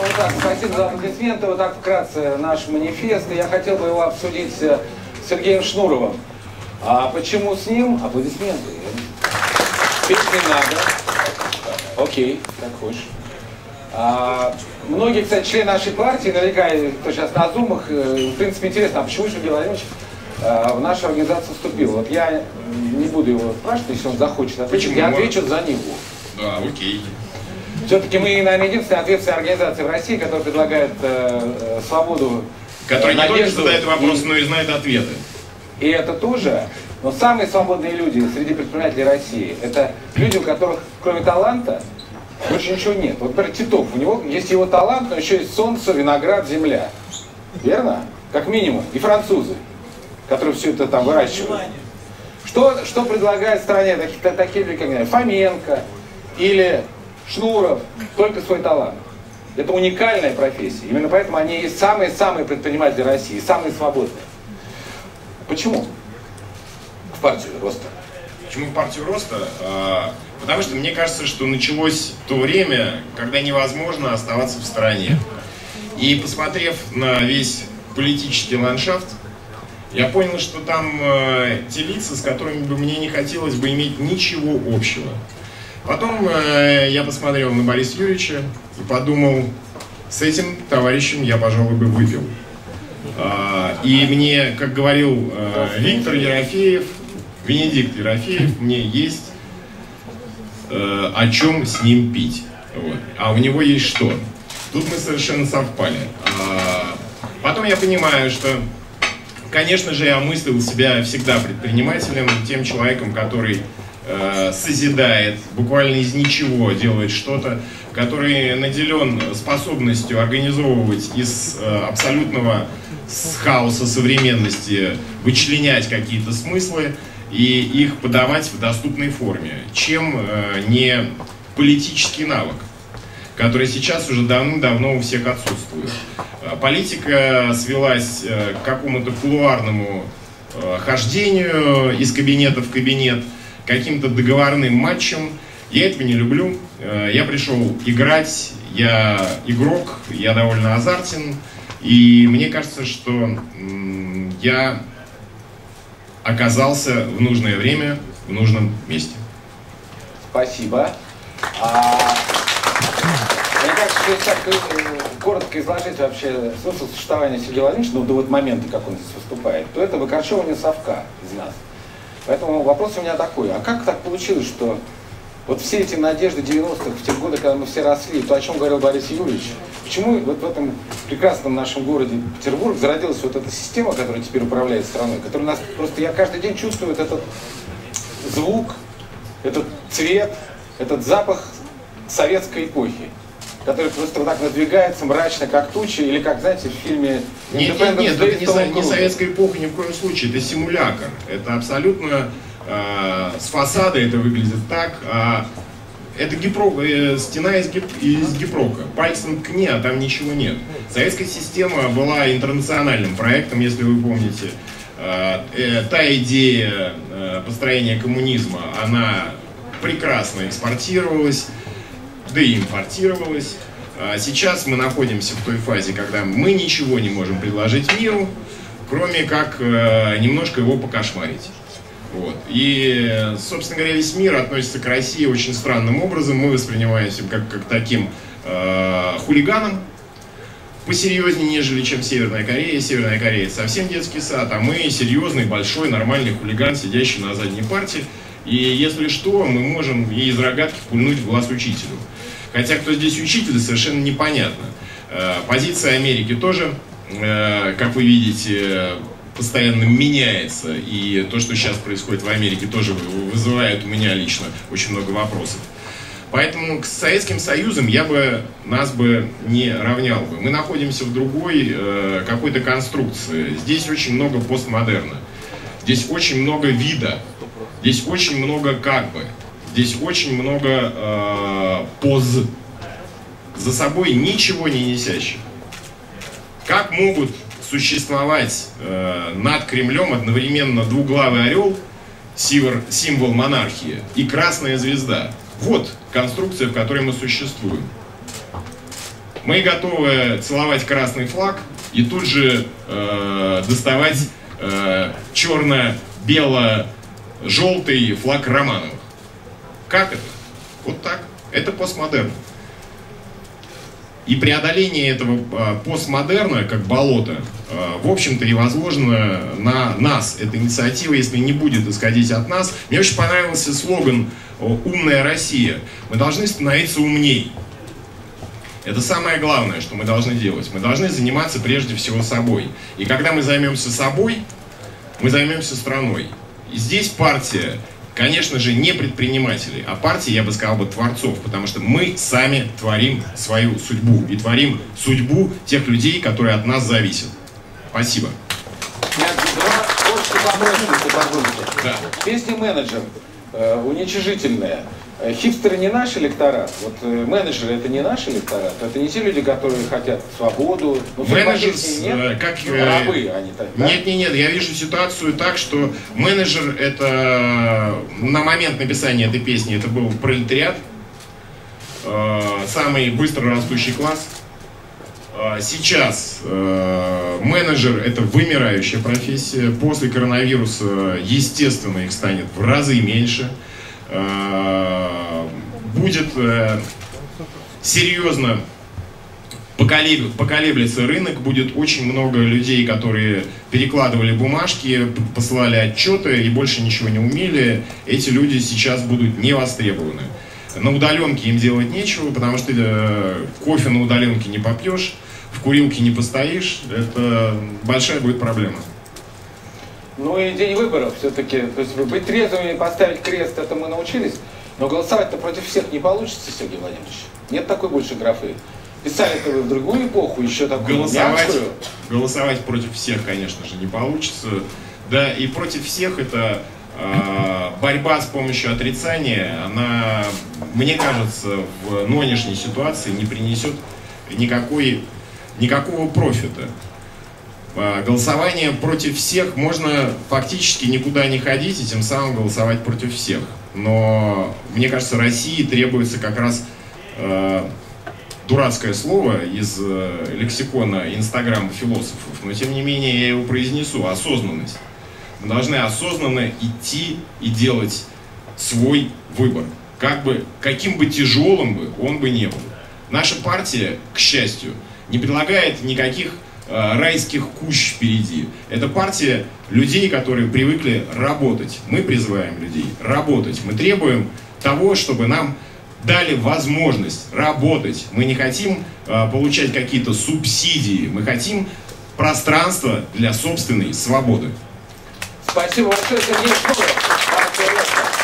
вот так, спасибо за аплодисменты. Вот так вкратце наш манифест. И я хотел бы его обсудить с Сергеем Шнуровым. А почему с ним? Аплодисменты. Петь не надо. Окей, как хочешь. Многие, кстати, члены нашей партии, наверняка, кто сейчас на зумах, в принципе, интересно, а почему Сергей Владимирович в нашу организацию вступил? Вот я не буду его спрашивать, если он захочет ответить. Почему? Я отвечу за него. Да, окей. Все-таки мы, наверное, единственная ответственная организация в России, которая предлагает свободу, которая не только задает вопрос, но и знает ответы. И это тоже. Но самые свободные люди среди предпринимателей России — это люди, у которых, кроме таланта, больше ничего нет. Вот, например, Титов, у него есть его талант, но еще есть солнце, виноград, земля. Верно? Как минимум. И французы, которые все это там выращивают. Что предлагает стране такие люди, как Фоменко или Шнуров? Только свой талант. Это уникальная профессия. Именно поэтому они и самые-самые предприниматели России, самые свободные. Почему в партию Роста? Почему в партию Роста? Потому что мне кажется, что началось то время, когда невозможно оставаться в стороне. И посмотрев на весь политический ландшафт, я понял, что там те лица, с которыми бы мне не хотелось бы иметь ничего общего. Потом я посмотрел на Бориса Юрьевича и подумал, с этим товарищем я, пожалуй, бы выпил. И мне, как говорил Виктор Ерофеев, Венедикт Ерофеев, мне есть о чем с ним пить. Вот. А у него есть что? Тут мы совершенно совпали. Потом я понимаю, что, конечно же, я мыслил себя всегда предпринимателем, тем человеком, который созидает, буквально из ничего делает что-то, который наделен способностью организовывать из абсолютного хаоса современности, вычленять какие-то смыслы и их подавать в доступной форме, чем не политический навык, который сейчас уже давным-давно у всех отсутствует. Политика свелась к какому-то кулуарному хождению из кабинета в кабинет, каким-то договорным матчем. Я этого не люблю. Я пришел играть, я игрок, я довольно азартен. И мне кажется, что я оказался в нужное время, в нужном месте. Спасибо. Мне кажется, что если так коротко изложить вообще смысл существования Сергея Владимировича, ну, до вот момента, как он здесь выступает, то это выкорчевывание совка из нас. Поэтому вопрос у меня такой. А как так получилось, что вот все эти надежды 90-х, в те годы, когда мы все росли, то, о чем говорил Борис Юрьевич, почему вот в этом прекрасном нашем городе Петербург зародилась вот эта система, которая теперь управляет страной, которая нас просто, я каждый день чувствую этот звук, этот цвет, этот запах советской эпохи, который просто вот так надвигается мрачно, как туча, или как, знаете, в фильме «Индепенденс». Нет, это не советская эпоха ни в коем случае, это симулякр. Это абсолютно с фасада это выглядит так. Это гипрок, стена из гипрока. Пальцем ткни, а там ничего нет. Советская система была интернациональным проектом, если вы помните. Та идея построения коммунизма, она прекрасно экспортировалась, да и импортировалось. Сейчас мы находимся в той фазе, когда мы ничего не можем предложить миру, кроме как немножко его покошмарить. Вот. И, собственно говоря, весь мир относится к России очень странным образом. Мы воспринимаемся как таким хулиганом, посерьезнее, нежели чем Северная Корея. Северная Корея — это совсем детский сад, а мы серьезный, большой, нормальный хулиган, сидящий на задней парте. И если что, мы можем и из рогатки пульнуть в глаз учителю. Хотя кто здесь учитель, совершенно непонятно. Позиция Америки тоже, как вы видите, постоянно меняется. И то, что сейчас происходит в Америке, тоже вызывает у меня лично очень много вопросов. Поэтому к Советским Союзам я бы нас бы не равнял бы. Мы находимся в другой какой-то конструкции. Здесь очень много постмодерна. Здесь очень много вида. Здесь очень много как бы. Здесь очень много поз, за собой ничего не несящих. Как могут существовать над Кремлем одновременно двуглавый орел, символ монархии, и красная звезда? Вот конструкция, в которой мы существуем. Мы готовы целовать красный флаг и тут же доставать черно-бело-желтый флаг Романовых. Как это? Вот так. Это постмодерн. И преодоление этого постмодерна, как болота, в общем-то и возложено на нас. Эта инициатива, если не будет исходить от нас. Мне очень понравился слоган «Умная Россия». Мы должны становиться умней. Это самое главное, что мы должны делать. Мы должны заниматься прежде всего собой. И когда мы займемся собой, мы займемся страной. И здесь партия, конечно же, не предпринимателей, а партии, я бы сказал, творцов, потому что мы сами творим свою судьбу и творим судьбу тех людей, которые от нас зависят. Спасибо. Да. Песня «Менеджер» уничижительная. Хипстеры не наш электорат, вот менеджеры это не наш электорат, это не те люди, которые хотят свободу, ну, менеджеры, как рабы они так, да? Нет, я вижу ситуацию так, что менеджер это, на момент написания этой песни, это был пролетариат, самый быстро растущий класс. Сейчас менеджер это вымирающая профессия, после коронавируса, естественно, их станет в разы меньше. Будет серьезно поколеблется рынок, будет очень много людей, которые перекладывали бумажки, посылали отчеты и больше ничего не умели. Эти люди сейчас будут не востребованы. На удаленке им делать нечего, потому что кофе на удаленке не попьешь, в курилке не постоишь. Это большая будет проблема. Ну и день выборов все-таки. То есть быть трезвыми и поставить крест, это мы научились. Но голосовать-то против всех не получится, Сергей Владимирович. Нет такой больше графы. Писали-то вы в другую эпоху, еще такую мягкую. Голосовать против всех, конечно же, не получится. Да, и против всех это борьба с помощью отрицания. Она, мне кажется, в нынешней ситуации не принесет никакого профита. Голосование против всех, можно фактически никуда не ходить и тем самым голосовать против всех. Но, мне кажется, России требуется как раз дурацкое слово из лексикона Инстаграма философов, но тем не менее я его произнесу, осознанность. Мы должны осознанно идти и делать свой выбор, каким бы тяжелым он бы не был. Наша партия, к счастью, не предлагает никаких райских кущ впереди. Это партия людей, которые привыкли работать. Мы призываем людей работать. Мы требуем того, чтобы нам дали возможность работать. Мы не хотим получать какие-то субсидии. Мы хотим пространство для собственной свободы. Спасибо большое, Сергей Шнуров.